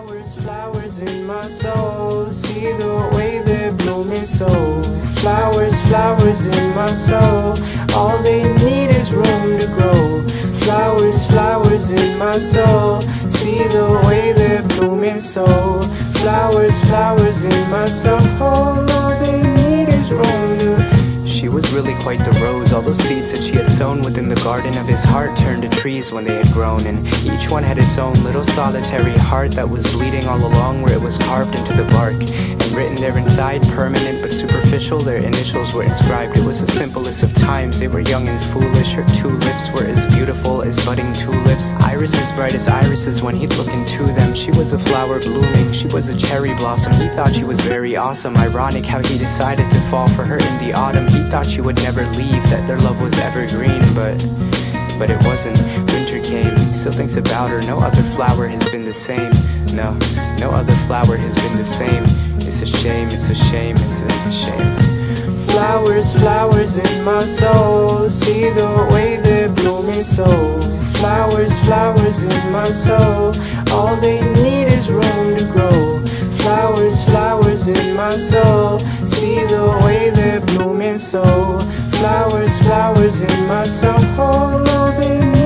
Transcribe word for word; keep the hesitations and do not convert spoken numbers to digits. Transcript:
Flowers, flowers in my soul, see the way they bloom me so. Flowers, flowers in my soul, all they need is room to grow. Flowers, flowers in my soul, see the way they bloom me so. Flowers, flowers in my soul, all they need is room to grow. She was really quite the rose, all those seeds that she had sown within the garden of his heart turned to trees when they had grown, and each one had its own little solitary heart that was bleeding all along where it was carved into the bark, and written there inside, permanent but superficial, their initials were inscribed. It was the simplest of times, they were young and foolish, her two lips were as beautiful as budding tulips, irises bright as irises when he'd look into them. She was a flower blooming, she was a cherry blossom, he thought she was very awesome, ironic how he decided to fall for her in the autumn. He thought she would never leave, that their love was evergreen, but but it wasn't. Winter came, he still thinks about her, no other flower has been the same, no, no other flower has been the same, it's a shame, it's a shame, it's a shame. Flowers, flowers in my soul, see the way they bloom me so. Flowers, flowers in my soul, all they need is room to grow. Flowers, flowers in my soul, see the way they bloom me so. Flowers, flowers in my soul, oh, no, baby.